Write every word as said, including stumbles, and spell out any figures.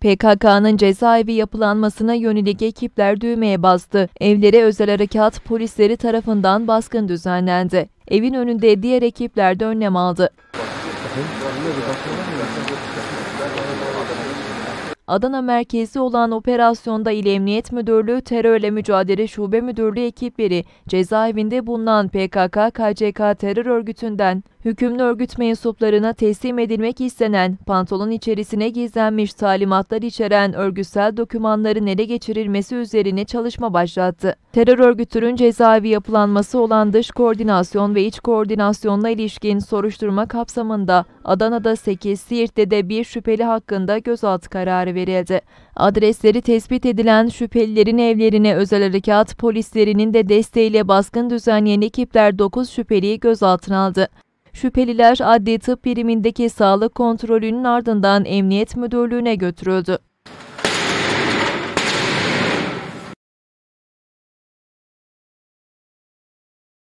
P K K'nın cezaevi yapılanmasına yönelik ekipler düğmeye bastı. Evlere özel harekat polisleri tarafından baskın düzenlendi. Evin önünde diğer ekipler de önlem aldı. Adana merkezi olan operasyonda İl Emniyet Müdürlüğü Terörle Mücadele Şube Müdürlüğü ekipleri cezaevinde bulunan P K K K C K terör örgütünden hükümlü örgüt mensuplarına teslim edilmek istenen pantolon içerisine gizlenmiş talimatlar içeren örgütsel dokümanların ele geçirilmesi üzerine çalışma başlattı. Terör örgütünün cezaevi yapılanması olan dış koordinasyon ve iç koordinasyonla ilişkin soruşturma kapsamında Adana'da sekiz, Siirt'te de bir şüpheli hakkında gözaltı kararı verildi. Adresleri tespit edilen şüphelilerin evlerine özel harekat polislerinin de desteğiyle baskın düzenleyen ekipler dokuz şüpheliyi gözaltına aldı. Şüpheliler adli tıp birimindeki sağlık kontrolünün ardından Emniyet Müdürlüğü'ne götürüldü.